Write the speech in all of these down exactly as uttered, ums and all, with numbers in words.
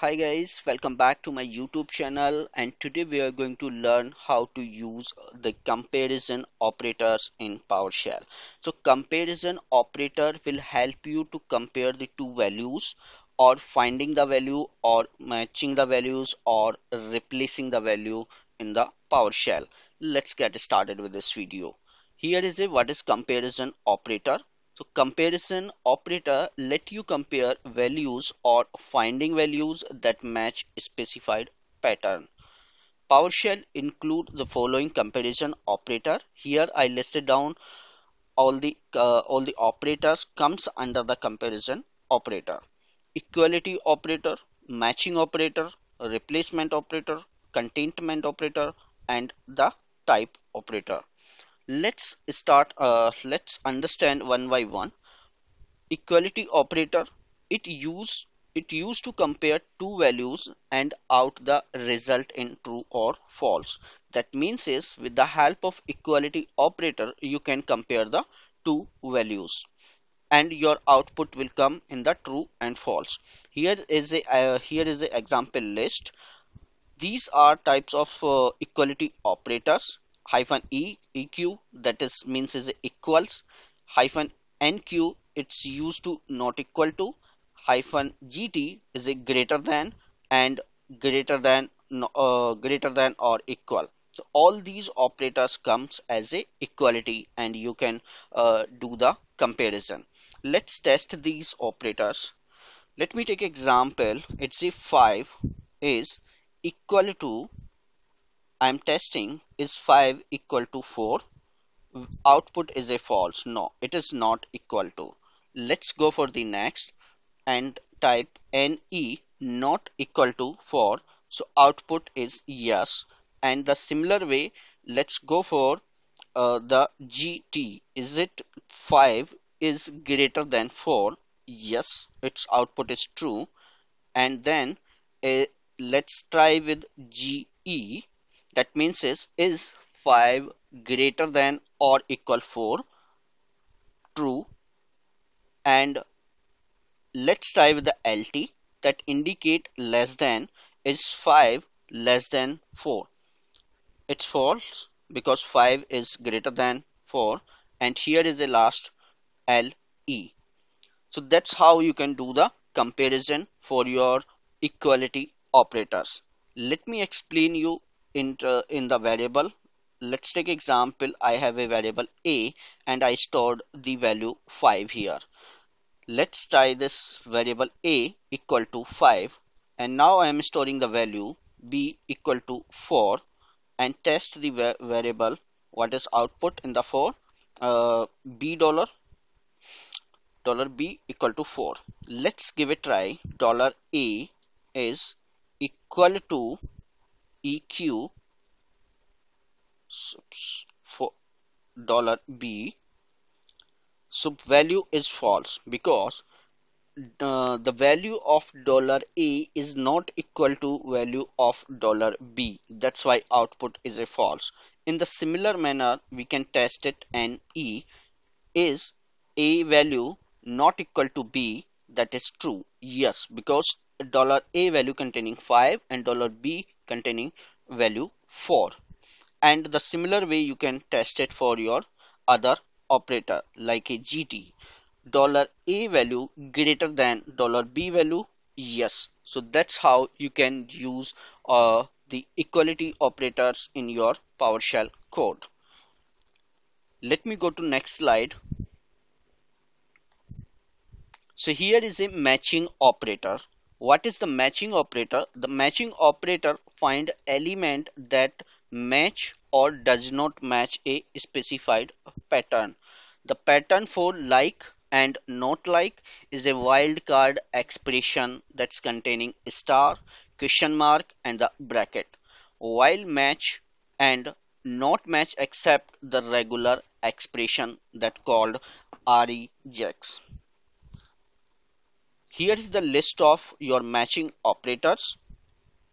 Hi guys, welcome back to my YouTube channel, and today we are going to learn how to use the comparison operators in PowerShell. So comparison operator will help you to compare the two values, or finding the value, or matching the values, or replacing the value in the PowerShell. Let's get started with this video. Here is a what is comparison operator. So comparison operator let you compare values or finding values that match a specified pattern. PowerShell include the following comparison operator. Here I listed down all the uh, all the operators comes under the comparison operator. Equality operator, matching operator, replacement operator, contentment operator, and the type operator. Let's start uh, let's understand one by one. Equality operator, it use it used to compare two values and out the result in true or false. That means is with the help of equality operator you can compare the two values and your output will come in the true and false. Here is a uh, here is a example list. These are types of uh, equality operators. Hyphen E, E Q, that is means is equals. Hyphen N Q, it's used to not equal to. Hyphen G T is a greater than, and greater than uh, greater than or equal. So all these operators comes as a equality, and you can uh, do the comparison. Let's test these operators. Let me take example. It's a five is equal to, I'm testing is five equal to four, output is a false, no it is not equal to. Let's go for the next and type N E, not equal to four, so output is yes. And the similar way let's go for uh, the G T, is it five is greater than four, yes, its output is true. And then uh, let's try with G E. That means is, is five greater than or equal four, true. And let's try with the L T, that indicate less than, is five less than four. It's false because five is greater than four. And here is the last L E. So that's how you can do the comparison for your equality operators. Let me explain you In, uh, in the variable. Let's take example. I have a variable A and I stored the value five here. Let's try this variable A equal to five, and now I am storing the value B equal to four, and test the va variable what is output in the four, uh, B dollar dollar B equal to four. Let's give it a try. Dollar A is equal to E Q for dollar B. Sub value is false because the, the value of dollar A is not equal to value of dollar B. That's why output is a false. In the similar manner, we can test it. N E is A value not equal to B. That is true. Yes, because dollar A value containing five and dollar B containing value four. And the similar way you can test it for your other operator like a G T. Dollar A value greater than dollar B value, yes. So that's how you can use uh, the equality operators in your PowerShell code. Let me go to next slide. So here is a matching operator. What is the matching operator? The matching operator find element that match or does not match a specified pattern. The pattern for like and not like is a wildcard expression that's containing a star, question mark, and the bracket, while match and not match except the regular expression that called regex. Here is the list of your matching operators.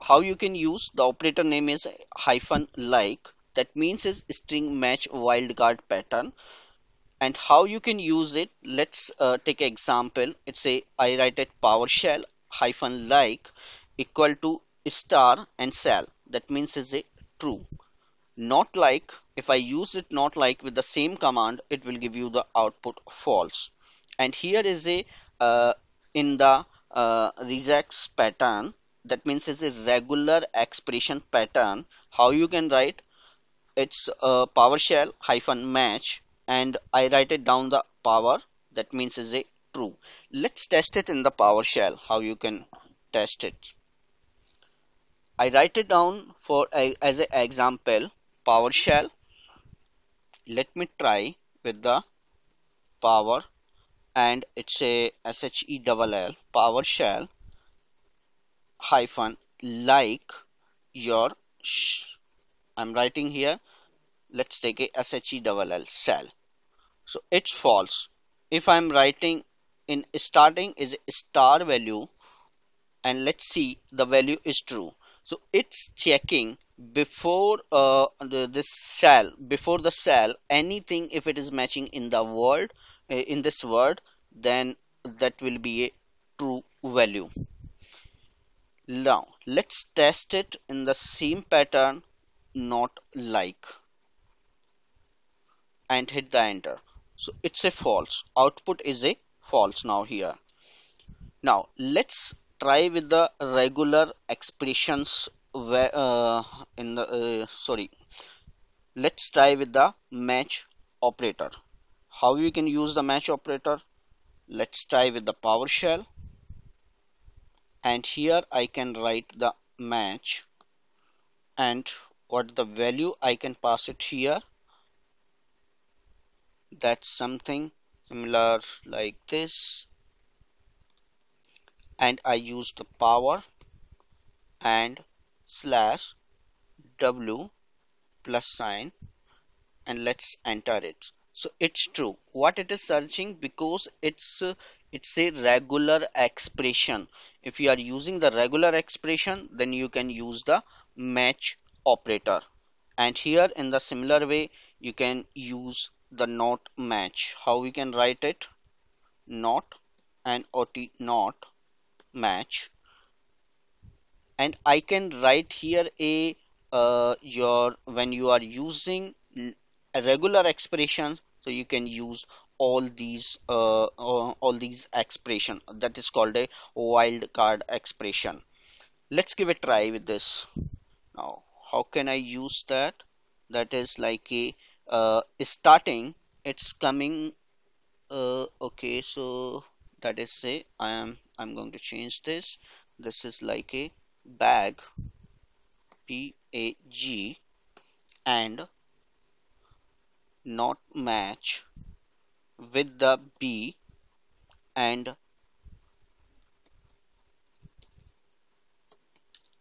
How you can use the operator name is hyphen like, that means is string match wildcard pattern. And how you can use it, let's uh, take an example. It's a I write it PowerShell hyphen like equal to star and cell, that means is a true. Not like, if I use it not like with the same command, it will give you the output false. And here is a uh, in the uh, regex pattern, that means is a regular expression pattern. How you can write? It's uh, PowerShell hyphen match, and I write it down the power, that means is a true. Let's test it in the PowerShell. How you can test it? I write it down for a, as an example PowerShell. Let me try with the power, and it's a S H E L L PowerShell hyphen like your sh I'm writing here. Let's take a S H E L L cell. So it's false. If I'm writing in starting is star value, and let's see the value is true. So it's checking before uh, the, this cell, before the cell, anything if it is matching in the word, in this word, then that will be a true value. Now let's test it in the same pattern, not like, and hit the enter. So it's a false. Output is a false now here. Now let's try with the regular expressions where, uh, in the uh, sorry let's try with the match operator. How you can use the match operator? Let's try with the PowerShell, and here I can write the match, and what the value I can pass it here. That's something similar like this, and I use the power and slash W plus sign, and let's enter it. So it's true. What it is searching, because it's uh, it's a regular expression. If you are using the regular expression, then you can use the match operator. And here in the similar way, you can use the not match. How we can write it? Not and O T not match, and I can write here a uh, your when you are using a regular expression, so you can use all these uh, uh, all these expression, that is called a wildcard expression. Let's give a try with this. Now how can I use that? That is like a uh, starting, it's coming uh, okay, so that is say I am I'm going to change this. This is like a bag, B A G, and not match with the B, and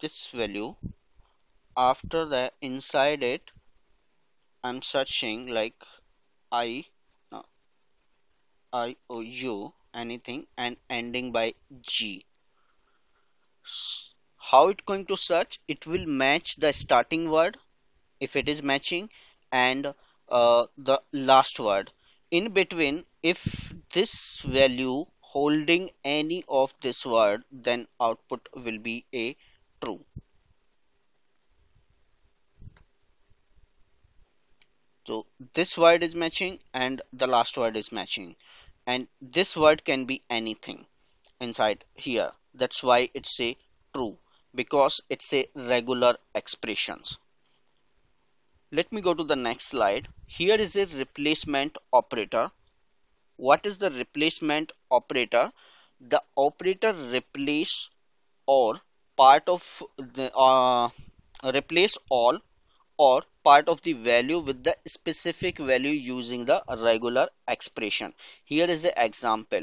this value. After that, inside it, I'm searching like I, no, I O U. Anything, and ending by G. How it going to search? It will match the starting word if it is matching, and uh, the last word in between. If this value holding any of this word, then output will be a true. So this word is matching and the last word is matching, and this word can be anything inside here. That's why it's a true, because it's a regular expressions. Let me go to the next slide. Here is a replacement operator. What is the replacement operator? The operator replace or part of the uh, replace all or part of the value with the specific value using the regular expression. Here is an example.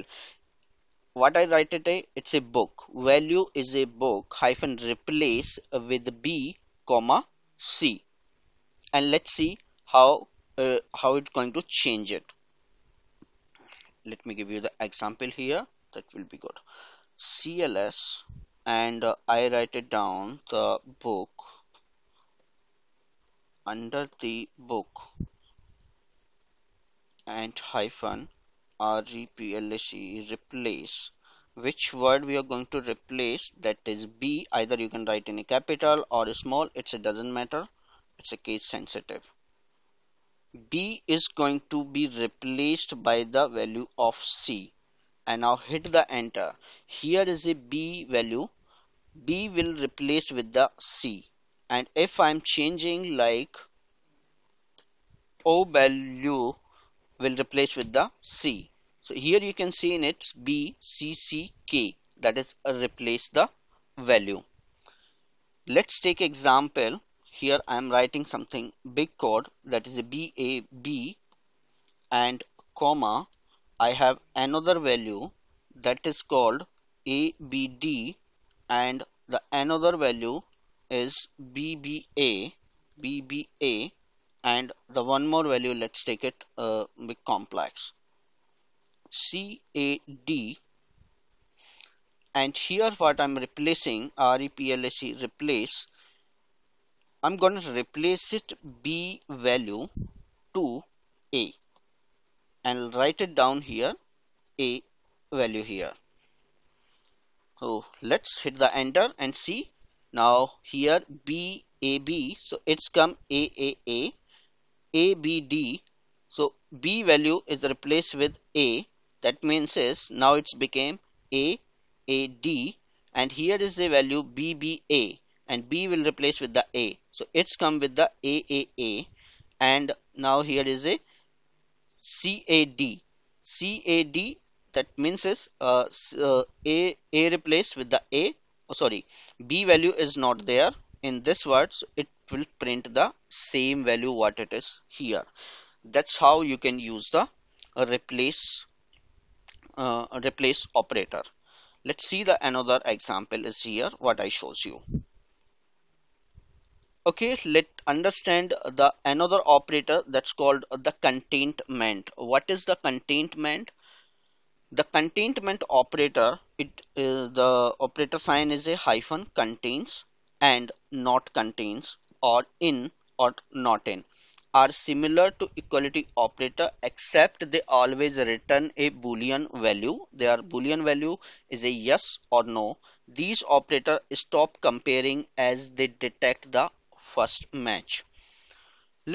What I write today, it's a book. Value is a book hyphen replace with B comma C, and let's see how uh, how it's going to change it. Let me give you the example here. That will be good. C L S, and uh, I write it down the book under the book, and hyphen R E P L A C E replace which word we are going to replace, that is B. Either you can write in a capital or a small, it's it doesn't matter, it's a case sensitive. B is going to be replaced by the value of C, and now hit the enter. Here is a B value. B will replace with the C, and if I'm changing, like O value will replace with the C. So here you can see in it B, C, C, K, that is replace the value. Let's take example. Here I am writing something big code, that is a B, A, B, and comma. I have another value that is called A, B, D, and the another value is B, B, A, B, B, A, and the one more value, let's take it uh, big complex. C A D, and here what I'm replacing, R E P L A C, replace. I'm going to replace it B value to A, and write it down here, A value here. So let's hit the enter and see. Now here B A B, so it's come A A A, A B D. So B value is replaced with A. That means is now it's became A, A, D, and here is the value B, B, A, and B will replace with the A. So it's come with the A, A, A, and now here is a C, A, D, C, A, D. That means is uh, uh, A, A replaced with the A. Oh, sorry, B value is not there in this word, so it will print the same value what it is here. That's how you can use the uh, replace Uh, replace operator. Let's see the another example is here what I shows you. Okay, let understand the another operator that's called the containment. What is the containment? The containment operator, it is the operator sign is a hyphen contains and not contains, or in or not in, are similar to equality operator, except they always return a boolean value. Their boolean value is a yes or no. These operators stop comparing as they detect the first match.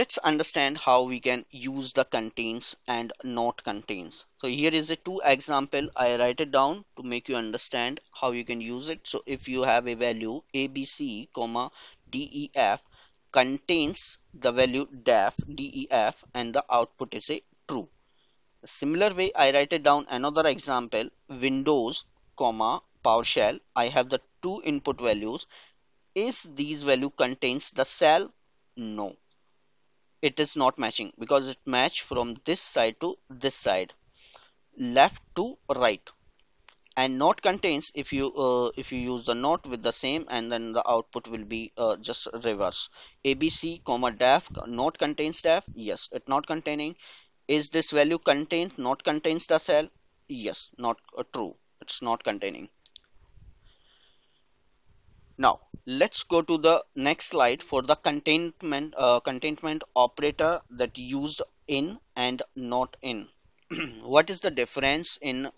Let's understand how we can use the contains and not contains. So here is a two example. I write it down to make you understand how you can use it. So if you have a value A B C, comma D E F, contains the value def, def, and the output is a true. Similar way, I write it down another example, Windows, comma PowerShell. I have the two input values. Is these value contains the cell? No, it is not matching because it match from this side to this side, left to right. And not contains, if you uh, if you use the not with the same, and then the output will be uh, just reverse. A B C comma def, not contains def, yes, it not containing. Is this value contained? Not contains the cell, yes, not uh, true, it's not containing. Now let's go to the next slide for the containment uh, containment operator that used in and not in. What is the difference in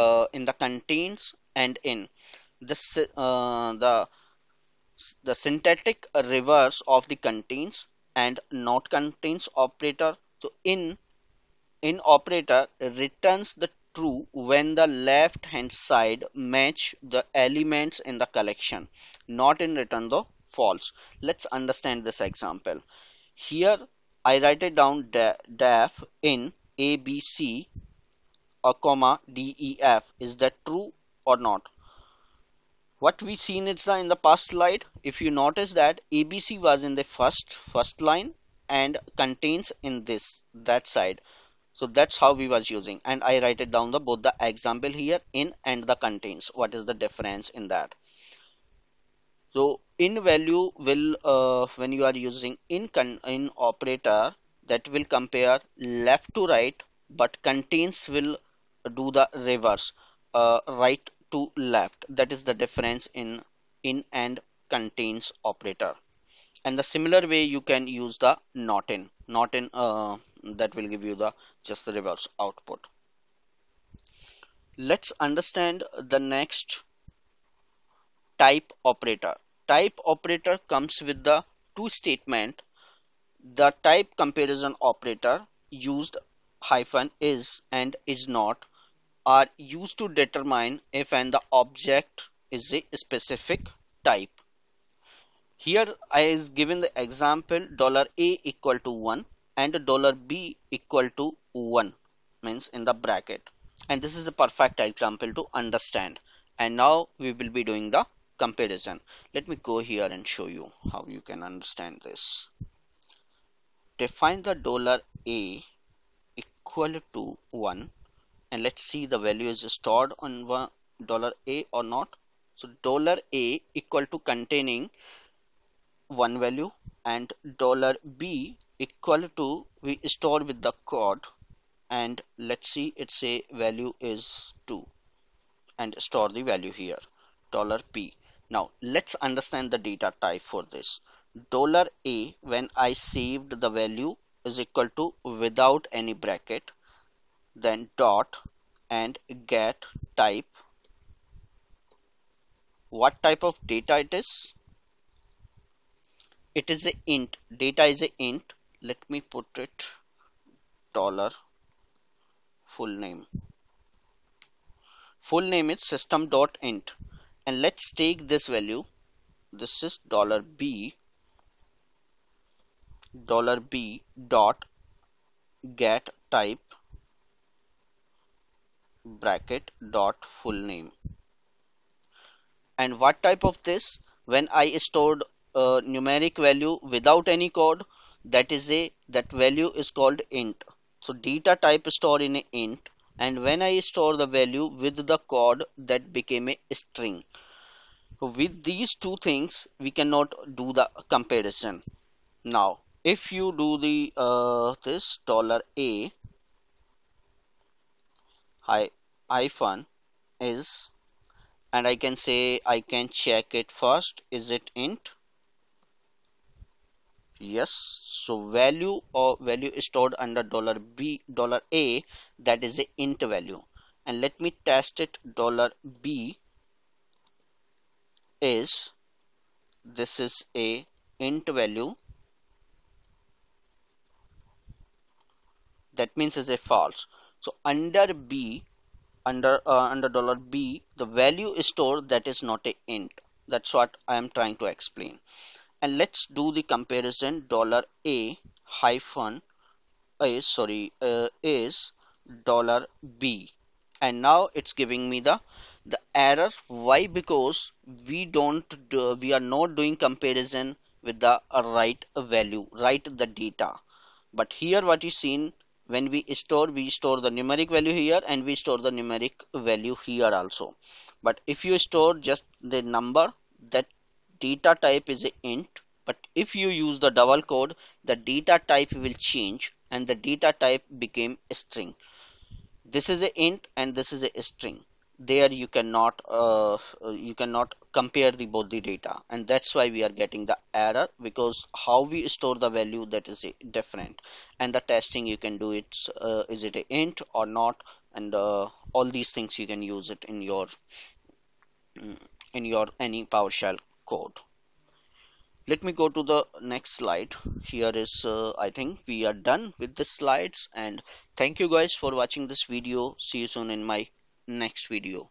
uh, in the contains and in? The uh, the the syntactic reverse of the contains and not contains operator. So in in operator returns the true when the left hand side match the elements in the collection. Not in return the false. Let's understand this example. Here I write it down def in A, B, C, or comma, D, E, F. Is that true or not? What we seen it's in the past slide, if you notice that A, B, C was in the first first line and contains in this that side. So that's how we was using, and I write it down the both the example here, in and the contains. What is the difference in that? So in value will uh, when you are using in con in operator, that will compare left to right, but contains will do the reverse, uh, right to left. That is the difference in in and contains operator. And the similar way you can use the not in, not in uh, that will give you the just the reverse output. Let's understand the next type operator. Type operator comes with the two statement. The type comparison operator used hyphen is and is not are used to determine if and the object is a specific type. Here I is given the example dollar A equal to one and dollar B equal to one, means in the bracket, and this is a perfect example to understand. And now we will be doing the comparison. Let me go here and show you how you can understand this. Define the dollar A equal to one and let's see the value is stored on one dollar A or not. So dollar A equal to containing one value and dollar B equal to we store with the code, and let's see it's a value is two and store the value here dollar P. Now let's understand the data type for this. Dollar A, when I saved the value is equal to without any bracket, then dot and get type. What type of data it is? It is a int. Data is a int. Let me put it dollar full name. Full name is system dot int, and let's take this value. This is dollar B. Dollar B dot get type bracket dot full name. And what type of this? When I stored a numeric value without any code, that is a that value is called int. So data type stored in a int, and when I store the value with the code, that became a string. So with these two things we cannot do the comparison. Now if you do the uh, this dollar A hyphen is, and I can say I can check it first, is it int? Yes. So value or value is stored under dollar B dollar A, that is a int value, and let me test it. Dollar B is, this is a int value, that means is a false. So under B, under uh, under dollar B, the value is stored that is not a int. That's what I am trying to explain. And let's do the comparison. Dollar A hyphen is sorry uh, is dollar B, and now it's giving me the the error. Why? Because we don't do, we are not doing comparison with the right value, right the data. But here what is seen, when we store, we store the numeric value here and we store the numeric value here also. But if you store just the number, that data type is a int, but if you use the double code, the data type will change and the data type became a string. This is a int and this is a string. There you cannot uh, you cannot compare the both the data, and that's why we are getting the error, because how we store the value, that is different. And the testing you can do it, uh, is it an int or not, and uh, all these things you can use it in your in your any PowerShell code. Let me go to the next slide. Here is uh, I think we are done with the slides, and thank you guys for watching this video. See you soon in my next video.